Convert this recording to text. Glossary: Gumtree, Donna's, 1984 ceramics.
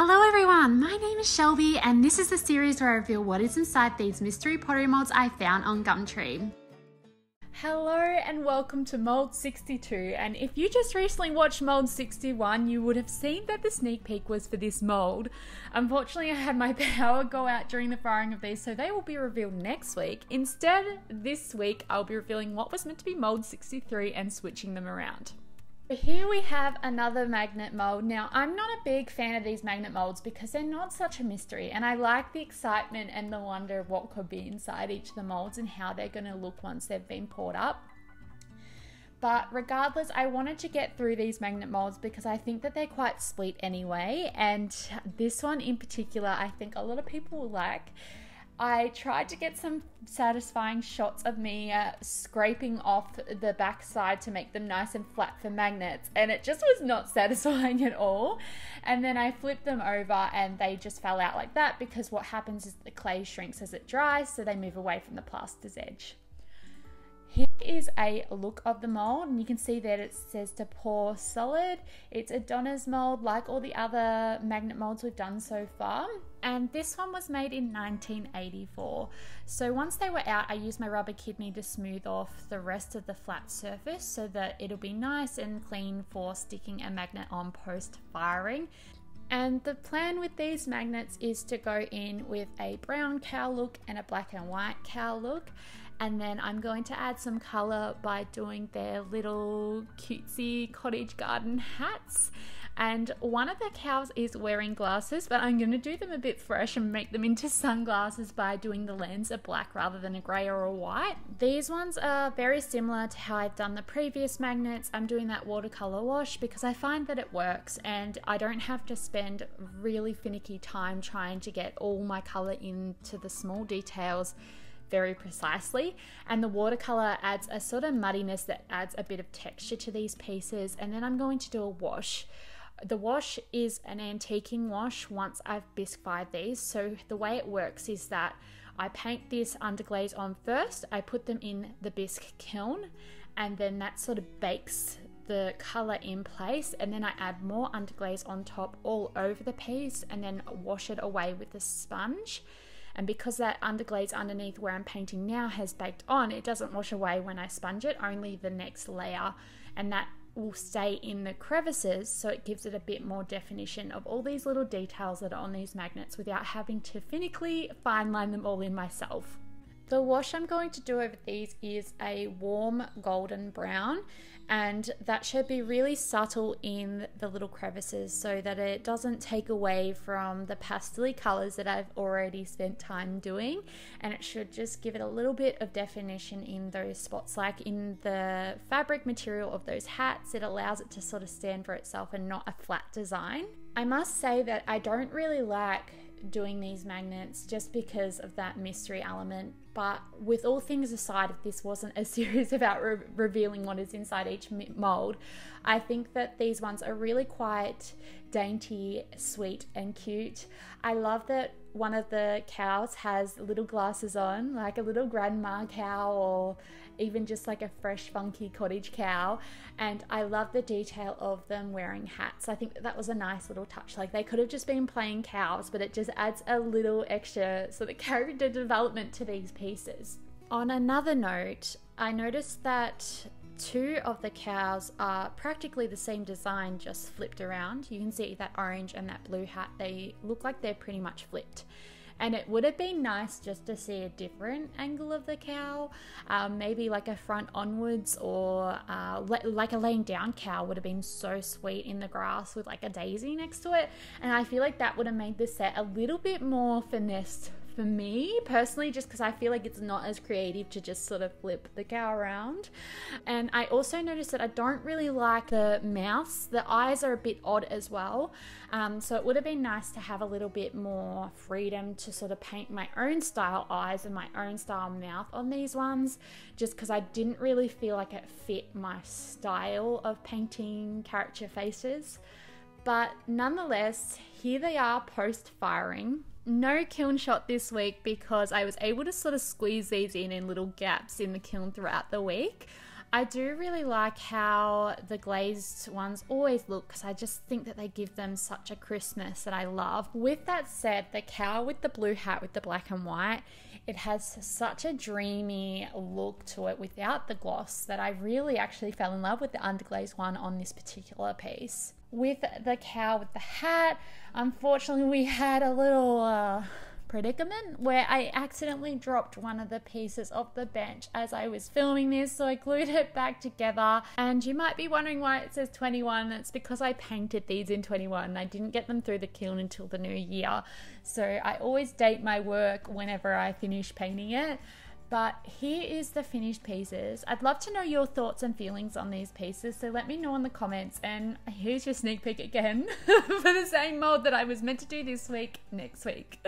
Hello everyone, my name is Shelby and this is the series where I reveal what is inside these mystery pottery molds I found on Gumtree. Hello and welcome to mold 62, and if you just recently watched mold 61 you would have seen that the sneak peek was for this mold. Unfortunately I had my power go out during the firing of these, so they will be revealed next week. Instead this week I'll be revealing what was meant to be mold 63 and switching them around. Here we have another magnet mold. Now I'm not a big fan of these magnet molds because they're not such a mystery, and I like the excitement and the wonder of what could be inside each of the molds and how they're going to look once they've been poured up. But regardless, I wanted to get through these magnet molds because I think that they're quite sweet anyway, and this one in particular I think a lot of people will like. I tried to get some satisfying shots of me scraping off the backside to make them nice and flat for magnets, and it just was not satisfying at all. And then I flipped them over and they just fell out like that, because what happens is the clay shrinks as it dries, so they move away from the plaster's edge. Here is a look of the mold, and you can see that it says to pour solid. It's a Donna's mold, like all the other magnet molds we've done so far, and this one was made in 1984. So once they were out, I used my rubber kidney to smooth off the rest of the flat surface so that it'll be nice and clean for sticking a magnet on post firing. And the plan with these magnets is to go in with a brown cow look and a black and white cow look. And then I'm going to add some color by doing their little cutesy cottage garden hats. And one of the cows is wearing glasses, but I'm going to do them a bit fresh and make them into sunglasses by doing the lens a black rather than a gray or a white. These ones are very similar to how I've done the previous magnets. I'm doing that watercolor wash because I find that it works and I don't have to spend really finicky time trying to get all my color into the small details very precisely, and the watercolor adds a sort of muddiness that adds a bit of texture to these pieces. And then I'm going to do a wash. The wash is an antiquing wash once I've bisquified these, so the way it works is that I paint this underglaze on first, I put them in the bisque kiln, and then that sort of bakes the color in place, and then I add more underglaze on top all over the piece and then wash it away with a sponge. And because that underglaze underneath where I'm painting now has baked on, it doesn't wash away when I sponge it, only the next layer, and that will stay in the crevices, so it gives it a bit more definition of all these little details that are on these magnets without having to finically fine line them all in myself. The wash I'm going to do over these is a warm golden brown, and that should be really subtle in the little crevices so that it doesn't take away from the pastel-y colors that I've already spent time doing, and it should just give it a little bit of definition in those spots. Like in the fabric material of those hats, it allows it to sort of stand for itself and not a flat design. I must say that I don't really like doing these magnets just because of that mystery element, but with all things aside, if this wasn't a series about revealing what is inside each mold, I think that these ones are really quite dainty, sweet and cute. I love that one of the cows has little glasses on, like a little grandma cow or even just like a fresh funky cottage cow, and I love the detail of them wearing hats. I think that was a nice little touch. Like, they could have just been plain cows, but it just adds a little extra sort of character development to these pieces. On another note, I noticed that two of the cows are practically the same design, just flipped around. You can see that orange and that blue hat, they look like they're pretty much flipped. And it would have been nice just to see a different angle of the cow, maybe like a front onwards, or like a laying down cow would have been so sweet in the grass with like a daisy next to it. And I feel like that would have made this set a little bit more finessed for me personally, just because I feel like it's not as creative to just sort of flip the cow around. And I also noticed that I don't really like the mouse. The eyes are a bit odd as well, so it would have been nice to have a little bit more freedom to sort of paint my own style eyes and my own style mouth on these ones, just because I didn't really feel like it fit my style of painting caricature faces. But nonetheless, here they are post firing. No kiln shot this week because I was able to sort of squeeze these in little gaps in the kiln throughout the week. I do really like how the glazed ones always look, because I just think that they give them such a crispness that I love. With that said, the cow with the blue hat with the black and white, it has such a dreamy look to it without the gloss that I really actually fell in love with the underglazed one on this particular piece. With the cow with the hat, unfortunately we had a little predicament where I accidentally dropped one of the pieces off the bench as I was filming this, so I glued it back together. And you might be wondering why it says 21. It's because I painted these in 21. I didn't get them through the kiln until the new year, so I always date my work whenever I finish painting it. But here is the finished pieces. I'd love to know your thoughts and feelings on these pieces, so let me know in the comments. And here's your sneak peek again for the same mold that I was meant to do this week, next week.